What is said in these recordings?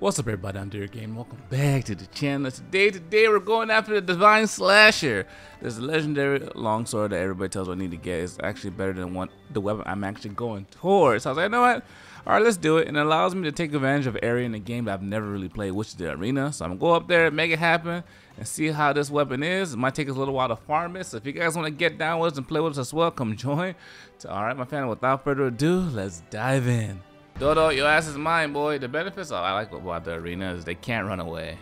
What's up everybody, I'm Derek again. Welcome back to the channel. Today we're going after the Divine Slasher. There's a legendary longsword that everybody tells me I need to get. It's actually better than the weapon I'm actually going towards. So I was like, you know what? Alright, let's do it. And it allows me to take advantage of area in the game that I've never really played, which is the arena. So I'm gonna go up there, make it happen, and see how this weapon is. It might take us a little while to farm it. So if you guys want to get down with us and play with us as well, come join. So, alright, my family, without further ado, let's dive in. Dodo, your ass is mine, boy. The benefits I like about the arena is they can't run away,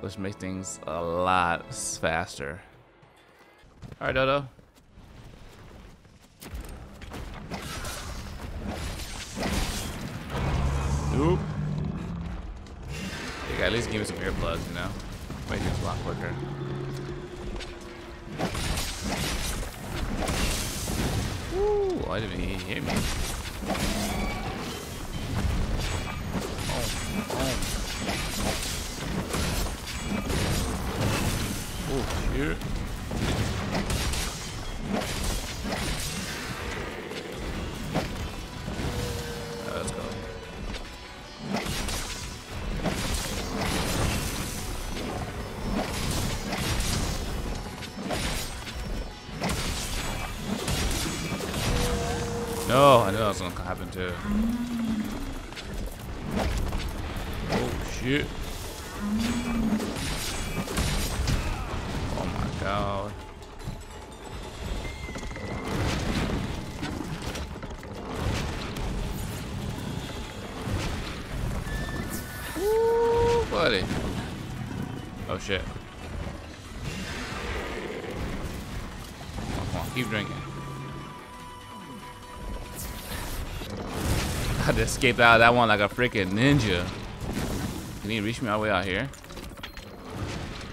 which makes things a lot faster. All right, Dodo. Nope. You gotta at least give me some earplugs, you know? Make this a lot quicker. Ooh, I didn't even hear me. Oh, here. Let's go. No, I knew that was gonna happen too. Yeah. Oh my god. Woo, buddy. Oh shit. Come on, keep drinking. I just escaped out of that one like a freaking ninja. Can he reach me all the way out here?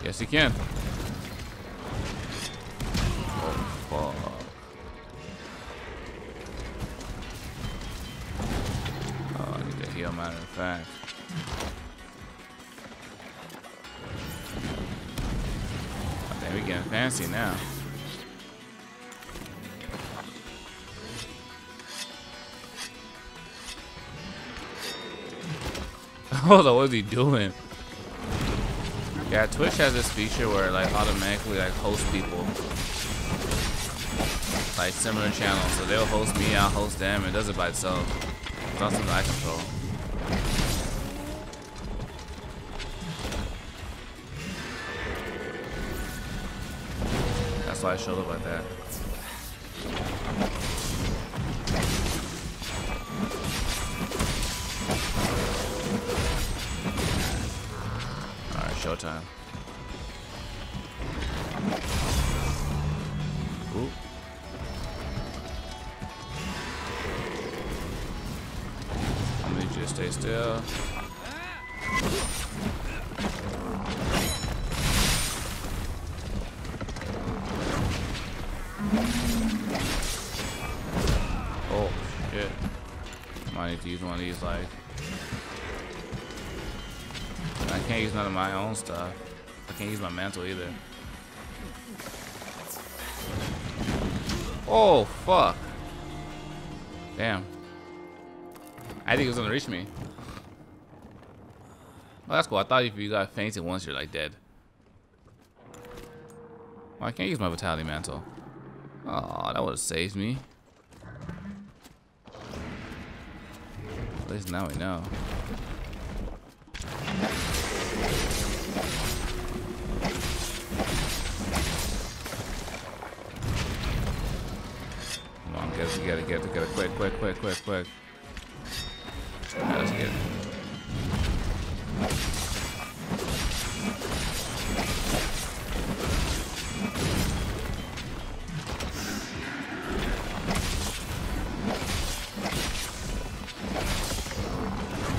Yes, he can. Oh, fuck. Oh, I need to heal, matter of fact. I think we're getting fancy now. Hold on, what is he doing? Yeah, Twitch has this feature where it like automatically like hosts people. Like similar channels. So they'll host me, I'll host them, it does it by itself. It's not something I control. That's why I showed up like that. Showtime. Ooh. I need you to stay still. Oh shit. Might need to use one of these like. I can't use none of my own stuff. I can't use my mantle either. Oh, fuck. Damn. I think it was gonna reach me. Oh, that's cool. I thought if you got fainted once, you're like dead. Well, I can't use my vitality mantle. Oh, that would have saved me. At least now we know. You gotta get it quick. Right, let's get it.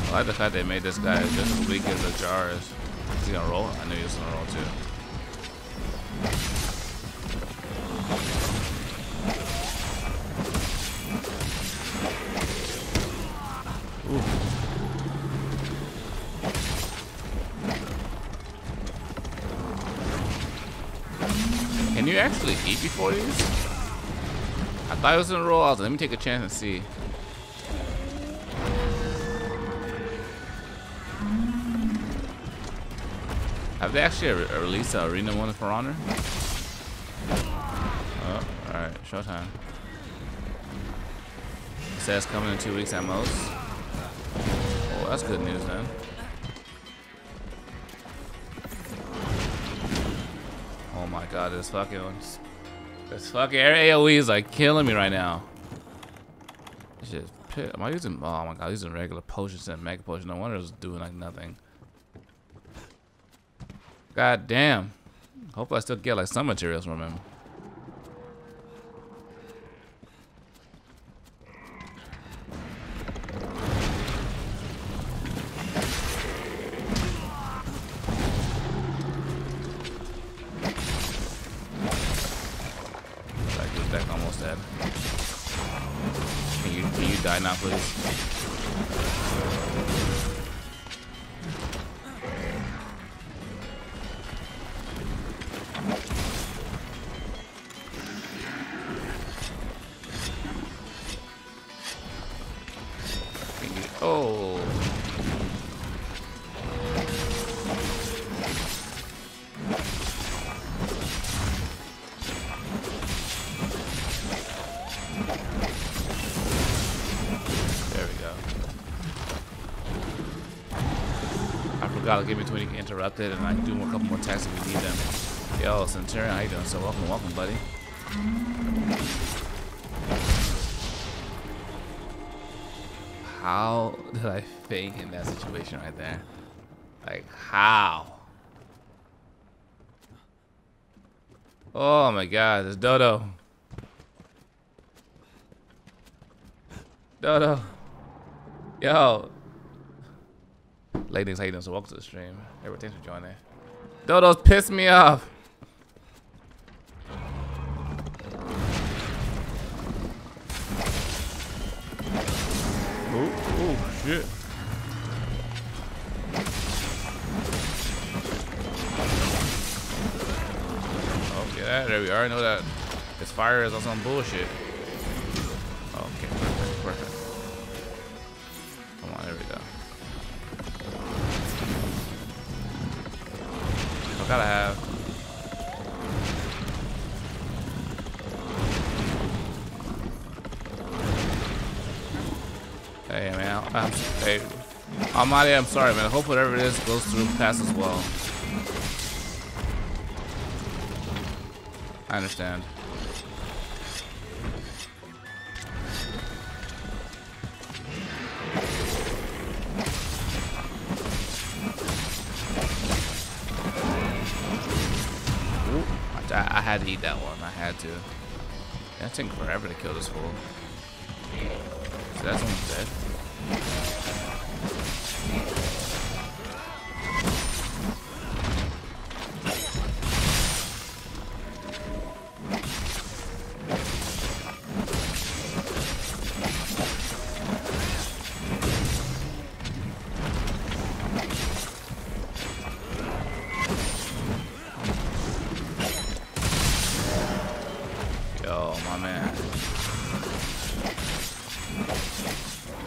I like the fact they made this guy just as weak as the jars. Is he gonna roll? I knew he was gonna roll too. Can you actually eat before these? I thought it was gonna roll out. Let me take a chance and see. Have they actually released the Arena one for Honor? Oh, alright, showtime. It says coming in 2 weeks at most. Oh, that's good news then. Oh my god, this fucking one's. This fucking AOE is like killing me right now. This shit is pissed. Am I using? Oh my god, these are regular potions and mega potions. No wonder it's doing like nothing. God damn. Hopefully I still get like some materials from him. Die now, please. Oh. Gotta get between interrupted and I do a couple more attacks if we need them. Yo, Centurion, how you doing? So welcome, welcome, buddy. How did I fake in that situation right there? Like how? Oh my god, it's Dodo. Dodo. Yo. Ladies, how you doing? So welcome to the stream. Everyone, thanks for joining. Dodo's pissed me off. Oh shit. Okay, there we already know that his fire is on some bullshit. Okay, perfect, perfect. Come on, there we go. Gotta have. Hey man, hey, Almighty, I'm sorry man. I hope whatever it is goes through passes well. I understand. I had to eat that one. I had to. That took forever to kill this fool. So that's almost dead.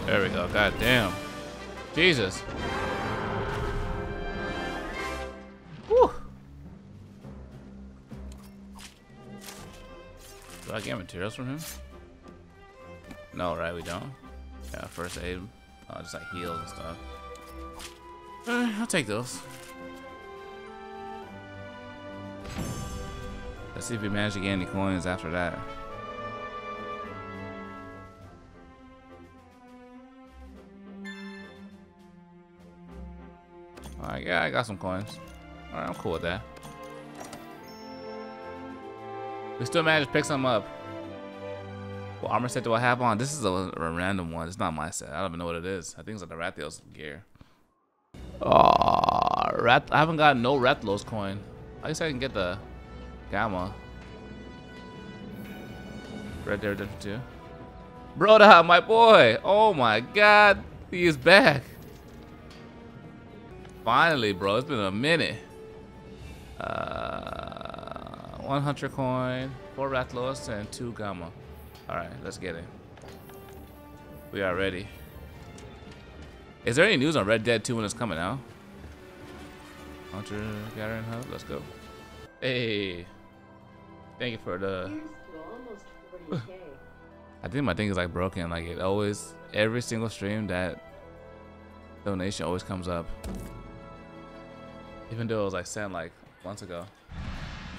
There we go. God damn. Jesus. Whew. Do I get materials from him? No, right? We don't. Yeah, first aid. Oh, just like heals and stuff. I'll take those. Let's see if we manage to get any coins after that. Alright, yeah, I got some coins. Alright, I'm cool with that. We still managed to pick some up. What armor set do I have on? This is a random one. It's not my set. I don't even know what it is. I think it's like the Rathalos gear. Oh, I haven't got no Rathalos coin. I guess I can get the Gamma. Red Dead Redemption 2. Broda, my boy! Oh my god, he is back. Finally, bro, it's been a minute. 100 coin, 4 Rathalos, and 2 Gamma. Alright, let's get it. We are ready. Is there any news on Red Dead 2 when it's coming out? Hunter gathering hub. Let's go. Hey, thank you for the. I think my thing is like broken. Like it always, every single stream that donation always comes up. Even though it was like sent like months ago.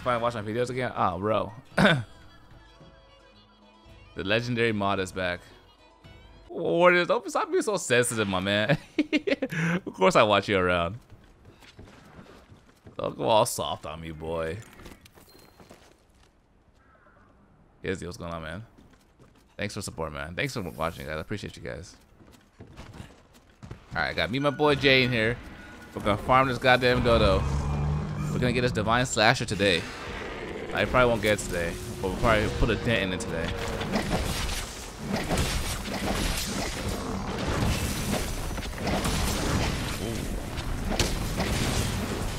If I watch my videos again, oh bro. The legendary mod is back. Warriors, don't stop being so sensitive, my man. Of course I watch you around. Don't go all soft on me, boy. Here's what's going on, man. Thanks for support, man. Thanks for watching, guys. I appreciate you guys. Alright, got me my boy Jay in here. We're gonna farm this goddamn dodo. We're gonna get this Divine Slasher today. I probably won't get it today, but we'll probably put a dent in it today.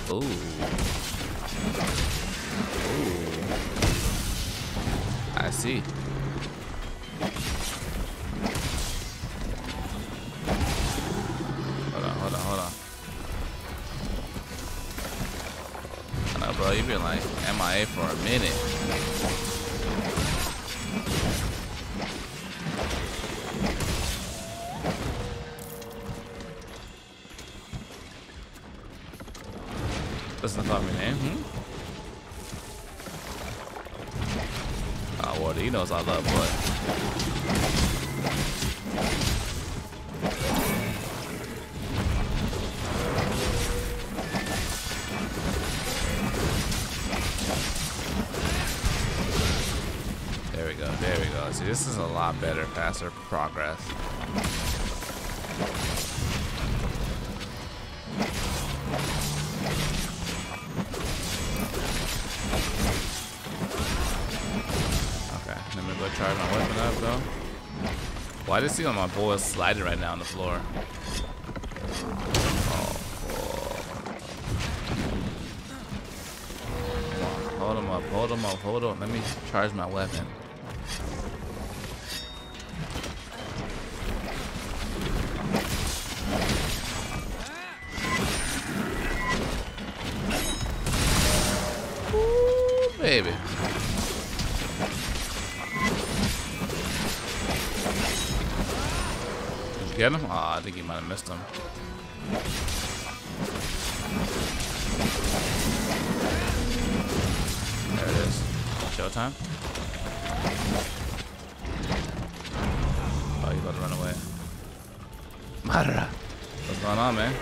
Ooh. Ooh. I see. Hold on, hold on, hold on. I know, bro, you've been like MIA for a minute. Doesn't call me name. Oh, well, he knows I love blood. There we go. There we go. See, this is a lot better, faster progress. Try my weapon up though. Why does it seem like my boy is sliding right now on the floor? Oh, hold him up, hold him up, hold on. Let me charge my weapon. Ooh, baby. Get him? Ah, oh, I think he might have missed him. There it is. Showtime. Oh, he's about to run away. Madara. What's going on, man?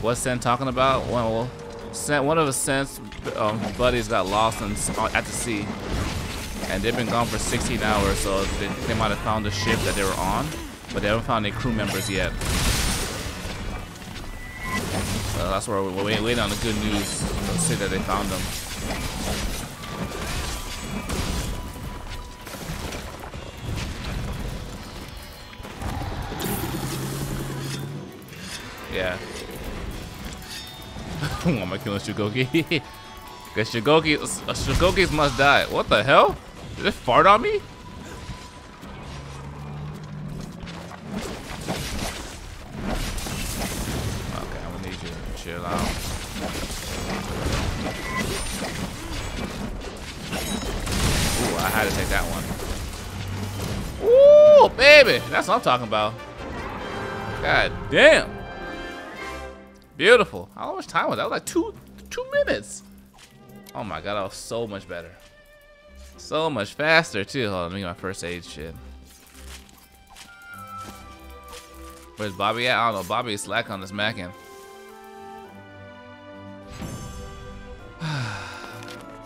What's Sen talking about? Well, Sen, one of his Sen's buddies got lost in, at the sea. And they've been gone for 16 hours, so they might have found the ship that they were on. But they haven't found any crew members yet. So that's where we're waiting on the good news. Let's see that they found them. Yeah. Why am I killing Shugogi? Because Shugogis must die. What the hell? Did it fart on me? That's what I'm talking about. God damn. Beautiful. How much time was that? That was like two minutes. Oh my god, that was so much better. So much faster too. Hold on, let me get my first aid shit. Where's Bobby at? I don't know. Bobby's slack on this mackin'.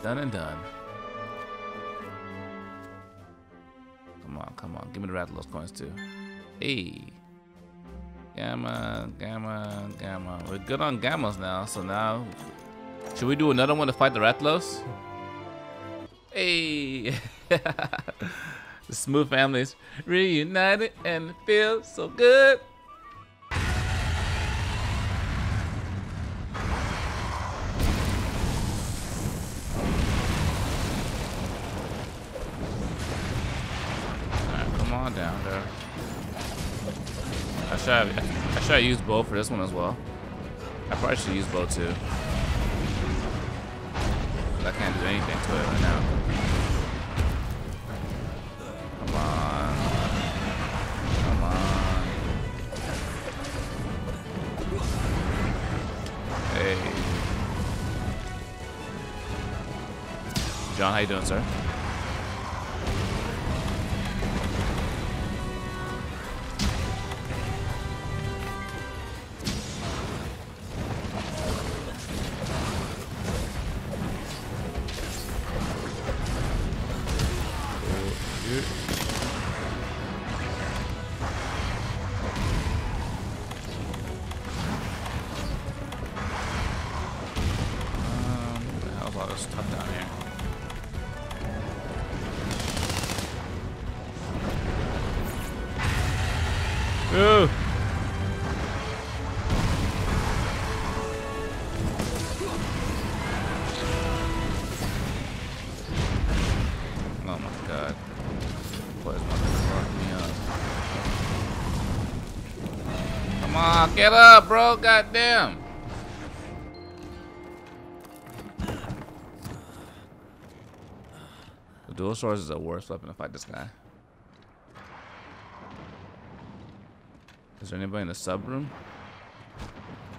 Done and done. Come on, give me the Rathalos coins too. Hey, gamma, gamma, gamma. We're good on gammas now. So now, should we do another one to fight the Rathalos? Hey, the Smooth families reunited and it feels so good. I should have used bow for this one as well. I probably should use bow too. I can't do anything to it right now. Come on. Come on. Hey. John, how you doing, sir? Get up, bro, goddamn. The dual swords is the worst weapon to fight this guy. Is there anybody in the sub room?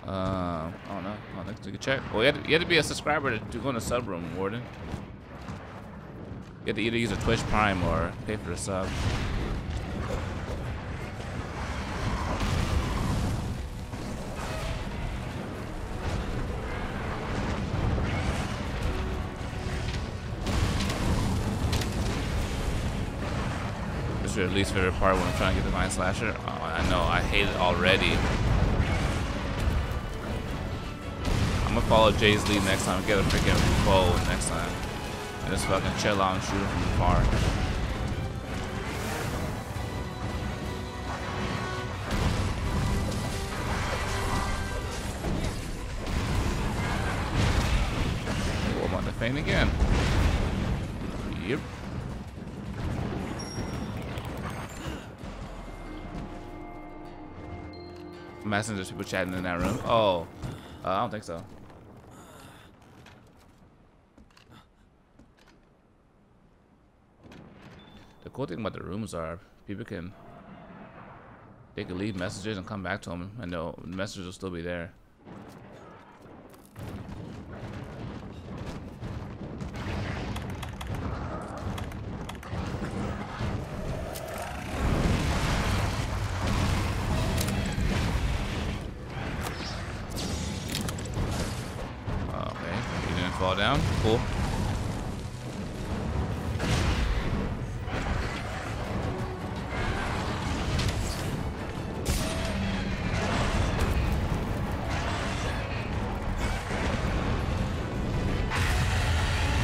I don't know. I think we could check. Well, you had to be a subscriber to go in the sub room, Warden. You had to either use a Twitch Prime or pay for the sub. Your least favorite part when I'm trying to get the Divine Slasher? Oh, I know, I hate it already. I'm gonna follow Jay's lead next time, get a freaking bow next time. And just fucking chill out and shoot him from far. Oh, I'm on the feint again. Yep. Imagine there's people chatting in that room. Oh, I don't think so. The cool thing about the rooms are people can, they can leave messages and come back to them, and the messages will still be there. Down, cool. I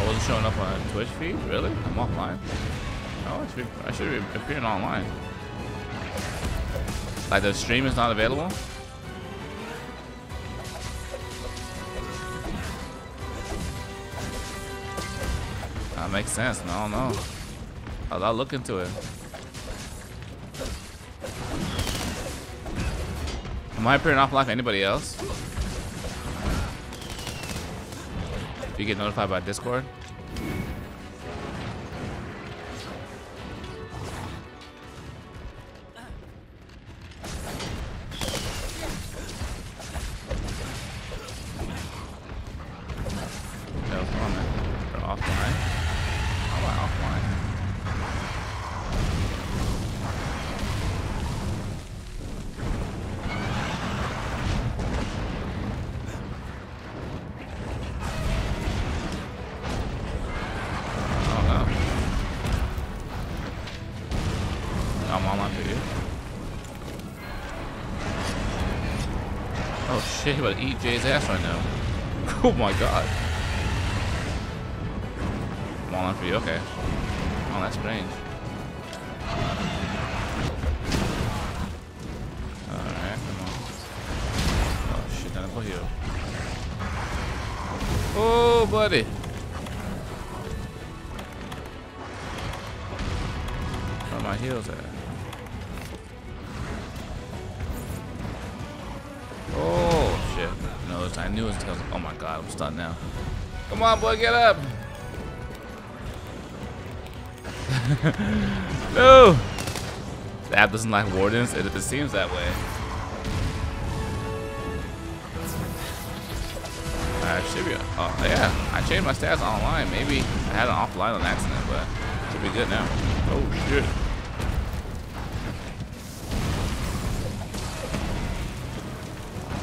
wasn't showing up on Twitch feed, really? I'm offline. Oh, I should be appearing online. Like the stream is not available? Makes sense. No, I don't know. I'll look into it. Am I appearing offline for anybody else? Do you get notified by Discord? I'm about to eat Jay's ass right now. Oh my god. I'm all on for you, okay. Oh, that's strange. Alright, come on. Oh shit, I'm over here. Oh, buddy. Where are my heels at? noticed. I knew it was because, oh my god, I'm stunned now. Come on, boy, get up. No. The app doesn't like wardens. It seems that way. Should be. Oh yeah, I changed my stats online. Maybe I had an offline on accident, but it should be good now. Oh shit.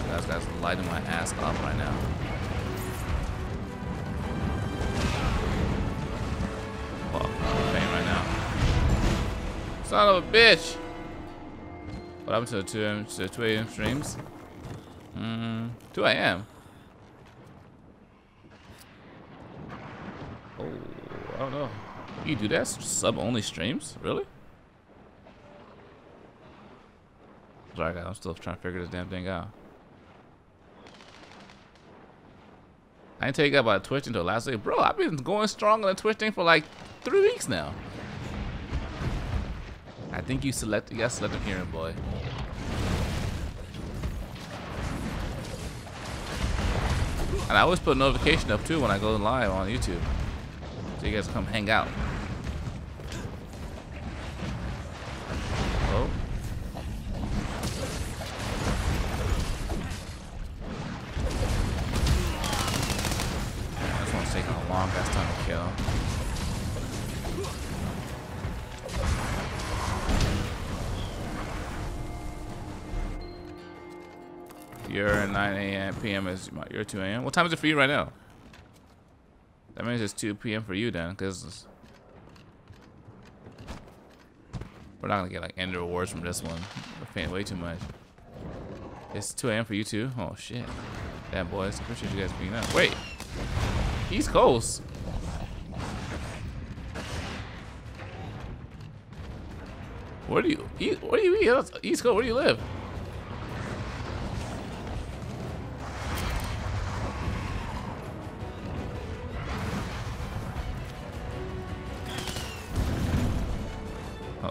That guy's lighting my ass up right now. Fuck, I'm in pain right now. Son of a bitch! What happened to the 2 AM streams? 2 AM? Oh, I don't know. You do that? Sub-only streams? Really? Sorry guys, I'm still trying to figure this damn thing out. I didn't tell you guys about Twitch until last week. Bro, I've been going strong on the Twitch thing for like 3 weeks now. I think you got selective hearing, boy. And I always put a notification up too when I go live on YouTube, so you guys come hang out. Oh. Man, this one's taking a long ass time to kill. Your 9 PM is your 2 AM. What time is it for you right now? That means it's 2 PM for you then, because we're not gonna get like end rewards from this one. We're paying way too much. It's 2 AM for you too. Oh shit! Damn boys, appreciate you guys being up. Wait, East Coast. Where do you eat? Where do you eat? East Coast. Where do you live?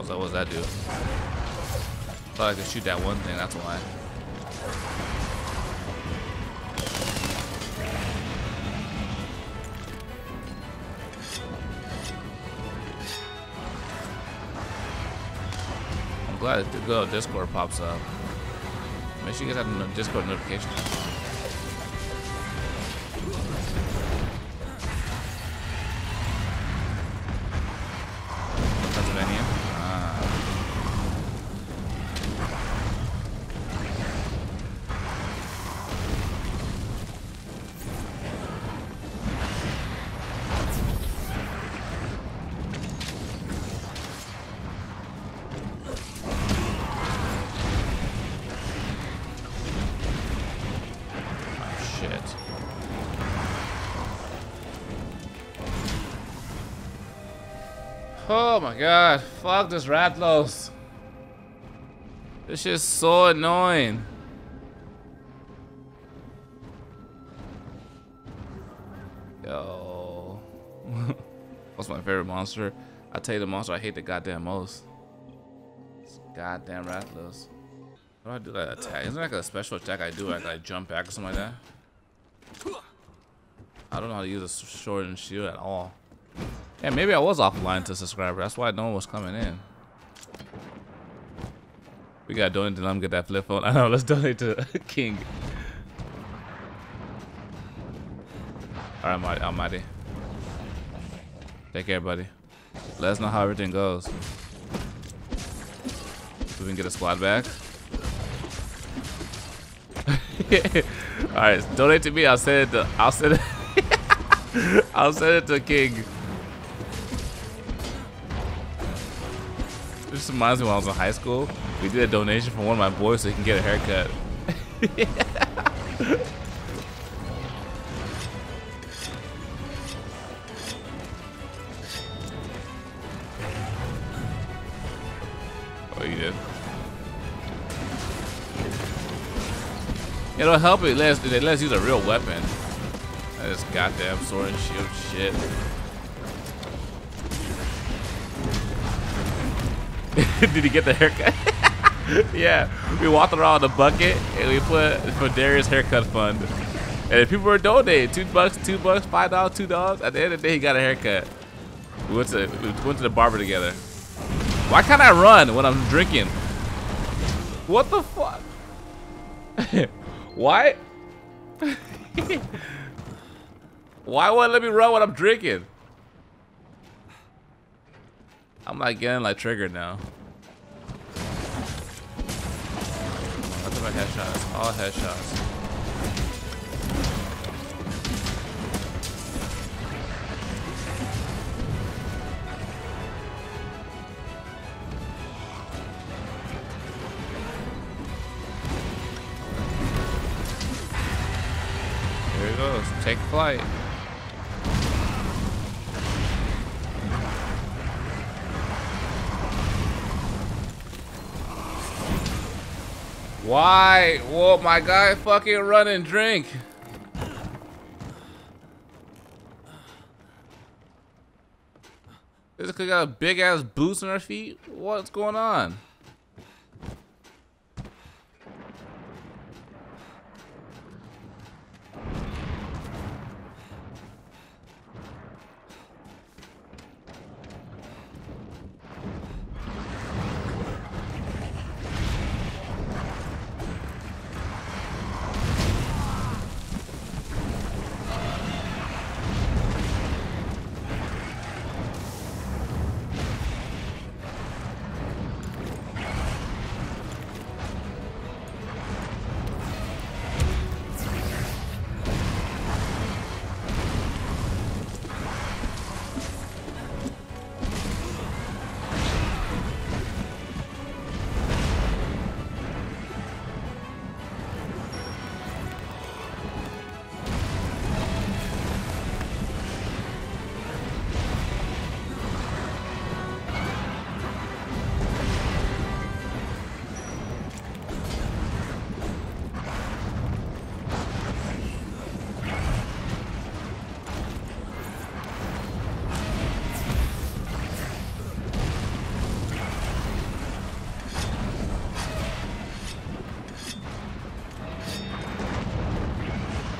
So what does that do? Thought I could shoot that one thing, that's why. I'm glad the little Discord pops up. Make sure you guys have a Discord notification. Oh my god, fuck this Rathalos. This shit's so annoying. Yo. What's my favorite monster? I tell you the monster I hate the goddamn most. It's goddamn Rathalos. How do I do that attack? Isn't there like a special attack I do like I jump back or something like that? I don't know how to use a sword and shield at all. Yeah, maybe I was offline to subscriber. That's why no one was coming in. We gotta donate to them, get that flip phone. I know, let's donate to King. Alright, Almighty. Take care, buddy. Let us know how everything goes. If we can get a squad back. Alright, donate to me. I'll send it to King. This reminds me when I was in high school, we did a donation for one of my boys so he can get a haircut. Oh, you did. It'll help it let's use a real weapon. I just goddamn sword and shield shit. Did he get the haircut? Yeah, we walked around with a bucket and we put for Darius haircut fund. And if people were donating, $2, $5, $2, at the end of the day, he got a haircut. We went to the barber together. Why can't I run when I'm drinking? What the fuck? Why? Why won't it let me run when I'm drinking? I'm like getting like triggered now. That's my headshots. All headshots. Here it goes. Take flight. Why? Whoa, my guy fucking run and drink. This girl got a big ass boots on her feet? What's going on?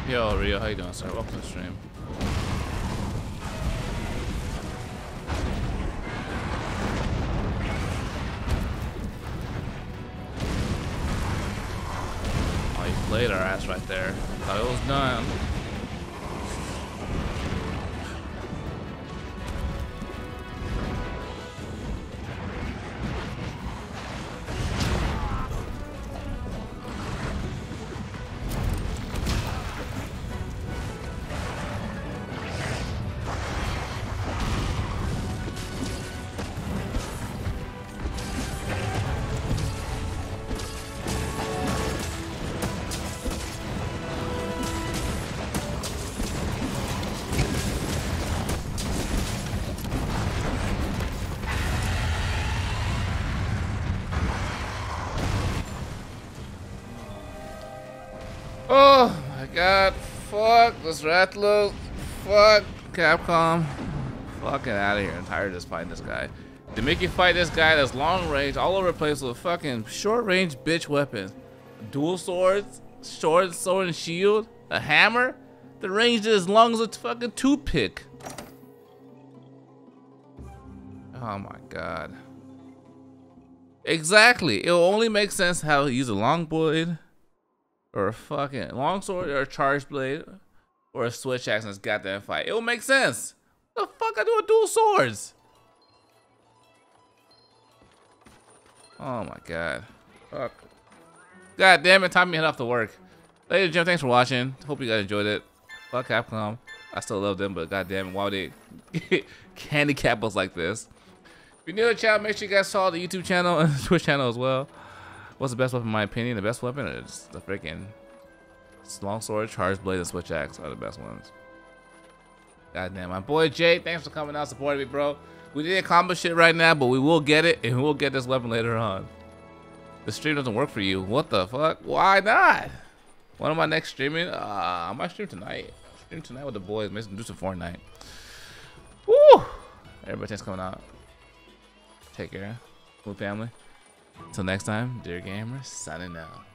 Yo, Rio, how you doing, sir? Welcome to the stream. Oh, you played our ass right there. Thought it was done. This Rathalos, fuck Capcom, fucking out of here. I'm tired of just fighting this guy. They make you fight this guy that's long range, all over the place with fucking short range bitch weapons, dual swords, sword and shield, a hammer. The range is as long as a fucking toothpick. Oh my god. Exactly. It will only make sense how he use a long blade, or a fucking long sword, or a charge blade. Or a switch axe in this goddamn fight. It will make sense. What the fuck I do with dual swords? Oh my god. Fuck. God damn it, time to head off to work. Ladies and gentlemen, thanks for watching. Hope you guys enjoyed it. Fuck Capcom. I still love them, but god damn it, why would they handicap us like this? If you're new to the channel, make sure you guys saw the YouTube channel and the Twitch channel as well. What's the best weapon in my opinion? The best weapon is the freaking long sword, charge blade, and switch axe are the best ones. Goddamn, my boy Jay, thanks for coming out, supporting me, bro. We didn't accomplish shit right now, but we will get it, and we'll get this weapon later on. The stream doesn't work for you. What the fuck? Why not? When am I next streaming? I might stream tonight. Stream tonight with the boys. Maybe do some Fortnite. Woo! Everybody, thanks for coming out. Take care, cool family. Until next time, dear gamers, signing out.